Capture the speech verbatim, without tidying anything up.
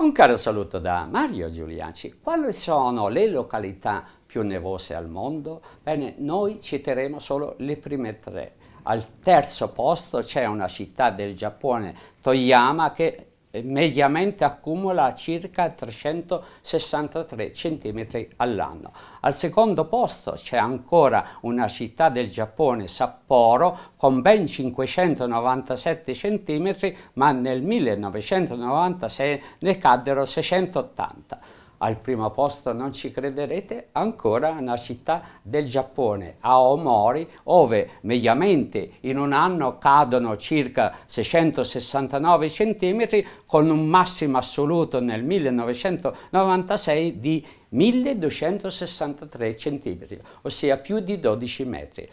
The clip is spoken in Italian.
Un caro saluto da Mario Giuliacci. Quali sono le località più nevose al mondo? Bene, noi citeremo solo le prime tre. Al terzo posto c'è una città del Giappone, Toyama, che mediamente accumula circa trecentosessantatré centimetri all'anno. Al secondo posto c'è ancora una città del Giappone, Sapporo, con ben cinquecentonovantasette centimetri, ma nel millenovecentonovantasei ne caddero seicentottanta. Al primo posto, non ci crederete, ancora una città del Giappone, Aomori, dove mediamente in un anno cadono circa seicentosessantanove centimetri, con un massimo assoluto nel millenovecentonovantasei di milleduecentosessantatré centimetri, ossia più di dodici metri.